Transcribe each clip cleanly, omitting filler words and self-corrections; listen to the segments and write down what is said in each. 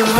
was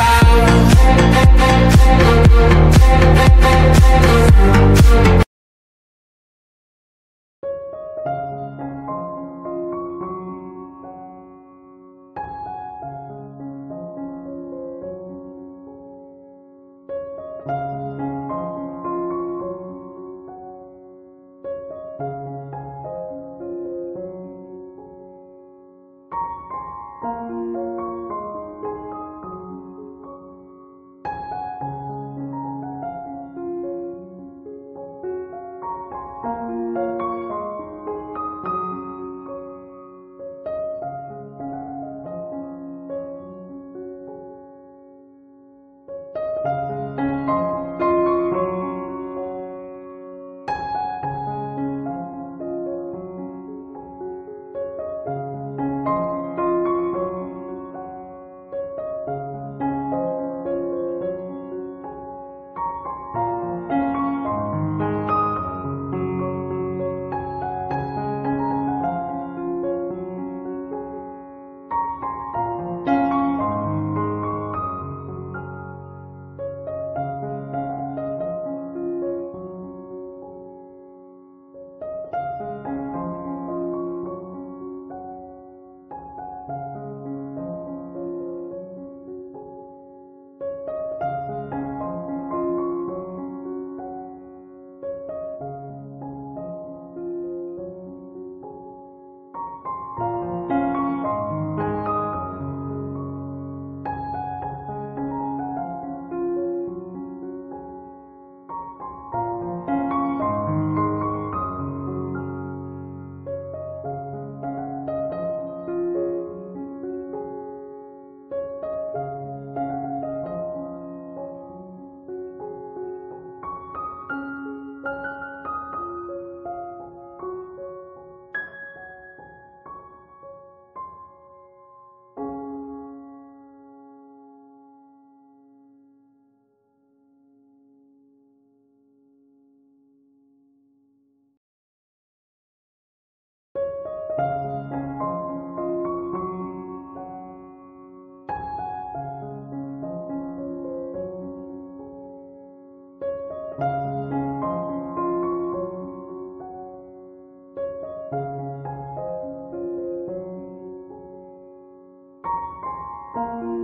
around.